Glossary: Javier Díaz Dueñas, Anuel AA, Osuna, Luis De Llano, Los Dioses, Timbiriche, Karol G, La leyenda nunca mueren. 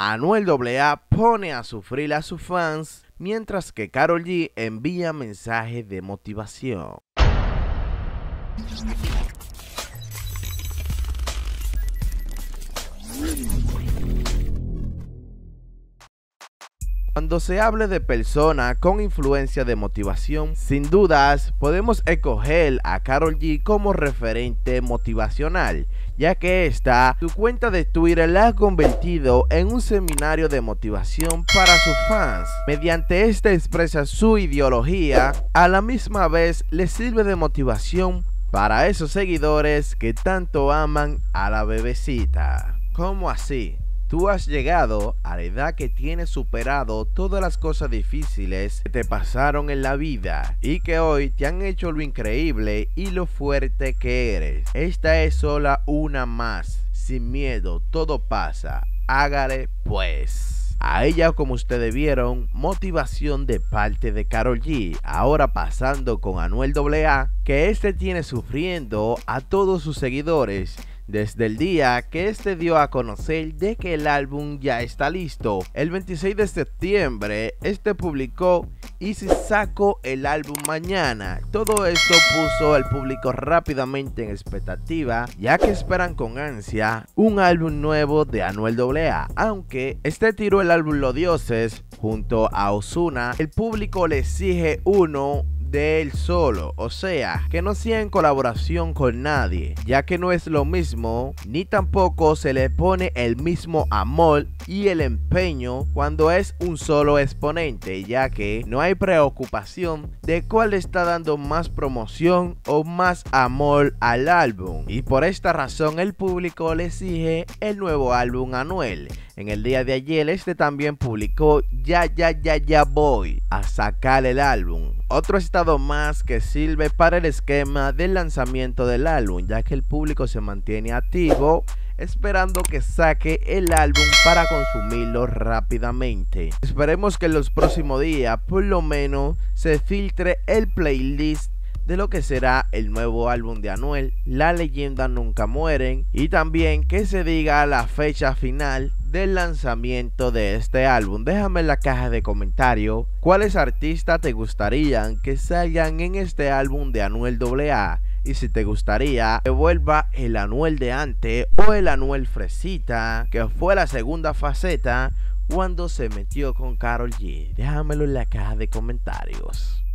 Anuel AA pone a sufrir a sus fans, mientras que Karol G envía mensajes de motivación. Cuando se hable de persona con influencia de motivación, sin dudas podemos escoger a Karol G como referente motivacional, ya que su cuenta de Twitter la ha convertido en un seminario de motivación para sus fans. Mediante esta expresa su ideología, a la misma vez le sirve de motivación para esos seguidores que tanto aman a la bebecita. ¿Cómo así? Tú has llegado a la edad que tienes superado todas las cosas difíciles que te pasaron en la vida y que hoy te han hecho lo increíble y lo fuerte que eres. Esta es solo una más. Sin miedo, todo pasa. Hágale pues. A ella, como ustedes vieron, motivación de parte de Karol G. Ahora pasando con Anuel AA, que tiene sufriendo a todos sus seguidores desde el día que dio a conocer de que el álbum ya está listo. El 26 de septiembre publicó "Y si saco el álbum mañana". Todo esto puso al público rápidamente en expectativa, ya que esperan con ansia un álbum nuevo de Anuel AA. Aunque tiró el álbum Los Dioses junto a Osuna, el público le exige uno de él solo, o sea, que no sea en colaboración con nadie, ya que no es lo mismo ni tampoco se le pone el mismo amor y el empeño cuando es un solo exponente, ya que no hay preocupación de cuál está dando más promoción o más amor al álbum, y por esta razón el público le exige el nuevo álbum a Anuel. En el día de ayer también publicó ya voy a sacar el álbum, otro estado más que sirve para el esquema del lanzamiento del álbum, ya que el público se mantiene activo esperando que saque el álbum para consumirlo rápidamente. Esperemos que en los próximos días por lo menos se filtre el playlist de lo que será el nuevo álbum de Anuel, La Leyenda Nunca Mueren, y también que se diga la fecha final del lanzamiento de este álbum. Déjame en la caja de comentarios cuáles artistas te gustarían que salgan en este álbum de Anuel AA, y si te gustaría que vuelva el Anuel de antes o el Anuel fresita, que fue la segunda faceta cuando se metió con Karol G. Déjamelo en la caja de comentarios.